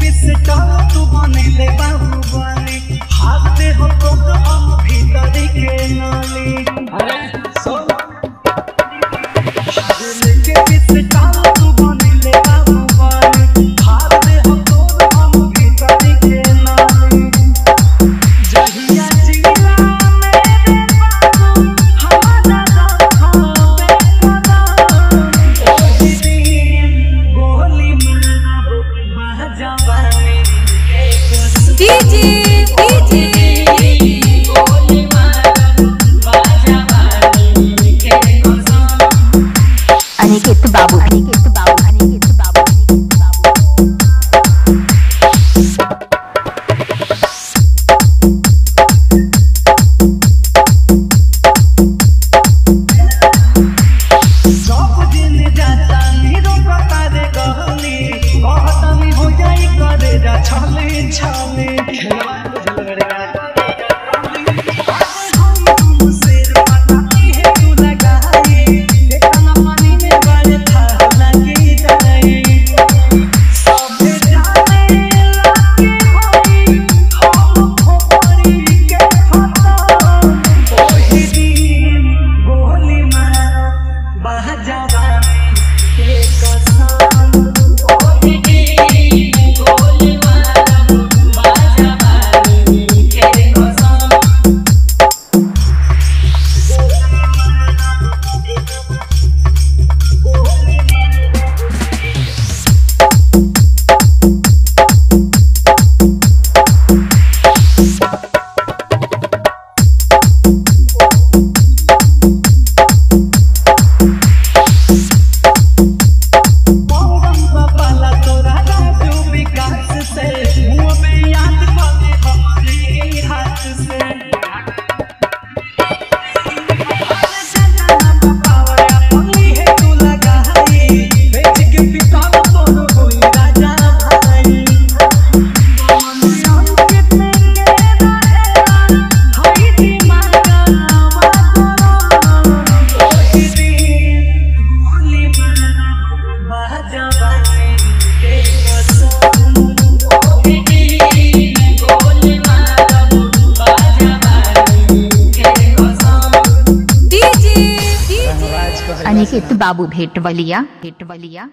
किसका तू बनेले बाबू बने हाथ दे हो तो हम भीतर के नाले अरे सो लेके किसका तू बनेले बाबू बने हाथ दे हो तो हम भीतर के नाले जहिया जिला मेरे बाबू हमारा दाखा बेखदा ओहिदिन बोली मराब बा जवानी के कसम जी अनिकेत बाबू अनिकेत बाबू भेटवलिया।